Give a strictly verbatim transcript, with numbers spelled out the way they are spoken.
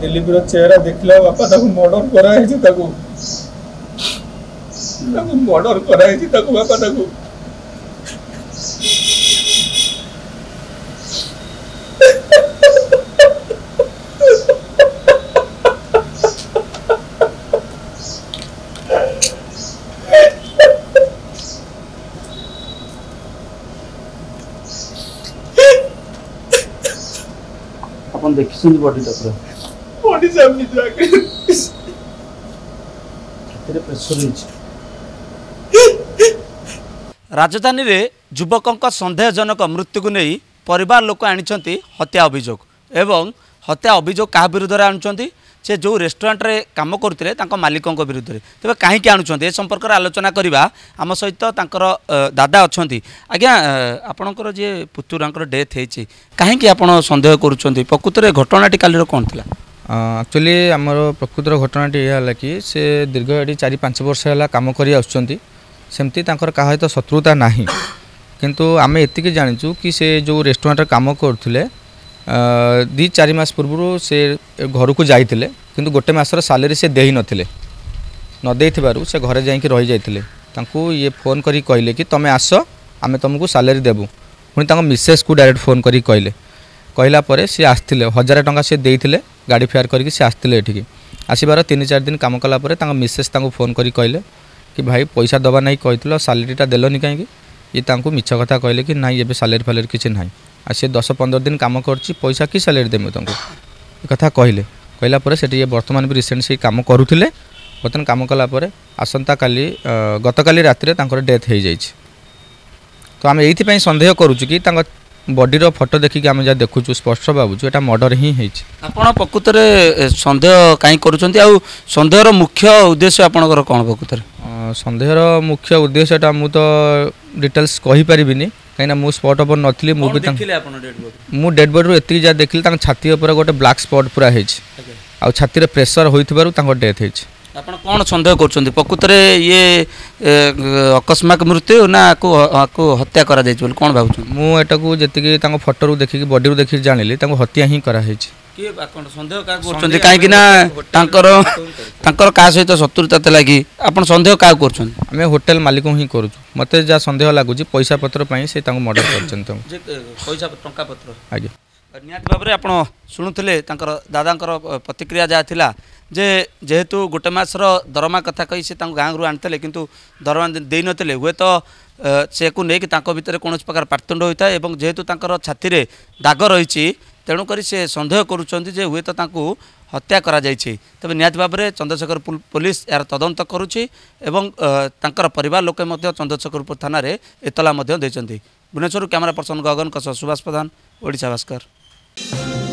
दिलीप चेहरा देखला बापा ताको मर्डर कराई छी ताको ताको मर्डर कराई छी ताको बापा ताको अपन देखि सुन बॉडी डॉक्टर बॉडी सामने जाके तेरे प्रेशर नीचे राजधानी रे युवकक संदेहजनक मृत्यु को नहीं परिवार लोक आनिचंती हत्या अभियोग एवं हत्या अभियोग का विरुद्ध रे आनिचंती से जो रेस्टोरेंट रे काम करथिले तांको मालिकक विरुद्ध रे तबे काहे के आनुचंती ए संपर्क रे आलोचना करबा हम सहित तांकर दादा अछंती आज्ञा आपनकर जे पुतुरांकर डेथ हेची काहे के आपण संदेह करूचंती प्रकृत रे घटनाटी काली रो कोन थिला एक्चुअली हमर प्रकृत रो घटनाटी हला कि से दीर्घ एडी चार पाँच वर्ष हला काम करि आछंती सेमती तांकर काहे तो शत्रुता नाही किंतु आमे एतिके जानिचु कि से जो रेस्टोरेंट रे काम करथिले दी चार मास पूर्व से घर को जाई किंतु गोटे मसर सालेरी से दे नथिले नदे से घरे जा रही जाते ये फोन करी कहले कि तुम आस आम तुमको सालेरी देवु पुणी मिसेस को डायरेक्ट फोन करी कहले कहला पर सी आसते हजार टंका सी देते गाड़ी फेयर करके सी आसते ये आसबार तीन चार दिन काम कला मिसेस फोन करी कहले कि भाई पैसा दबा नहीं कही सालेरीटा देलनी कहीं ये मिछ कथा कहले कि ना ये सालेरी फालेरी किसी ना आ सी दस पंद्रह दिन काम करछि पैसा कि सालेरी देमु तुमको ये कथा कहले कहला पर से ये वर्तमान भी रिसेंट से काम करुले बर्तमान काम कला पर आसंता काली गत काली रात डेथ हो जाइए तो आम ये सन्देह करुचु कि बॉडीर फोटो देखिक आम जहाँ देखु स्पष्ट भावुँ एटा मर्डर ही प्रकृत में सन्देह कहीं करूँ सन्देहर मुख्य उद्देश्य आपणकर कौन प्रकृत सन्देहर मुख्य उद्देश्य मु तो डिटेल्स कही पारिबिनी कहीं मु स्पट पर नी मुझे डेड बॉडी रू एति जहाँ देखिली छाती गोटे ब्लाक स्पट पूरा हो छाती प्रेसर हो डेथ हो कौन सन्देह कर प्रकृत में ये अकस्मात मृत्यु ना हत्या करा कौन भाव मुझा को जी फोटो देखिए बॉडी रू देखिए जानी हत्या ही कराई सन्देह कहीं क्या सहित शत्रुता लगी आपड़ सन्देह क्या करें होटेल मालिक ही कर मत जहाँ सन्देह लगुच पैसा पत्र से मर्डर कर आज निहत भाव में आप शुणुले दादा प्रतिक्रिया जहाँ था जे जेहेतु गोटे मसर दरमा कथा कही से गाँव रू आनी कि दरमा दे ना हुए तो से भितर कौन प्रकार पार्तुंड होता है और जेहेतु छाती में दाग रही तेणुक से सन्देह करुँचे हुए तो हत्या करा तेज निहत भाव में चंद्रशेखर पुलिस यार तदंत करुच्ची परिवार लोके चंद्रशेखरपुर थाना एतला भुवनेश्वर कैमरा पर्सन गगन सुभाष प्रधान ओडिशा भास्कर।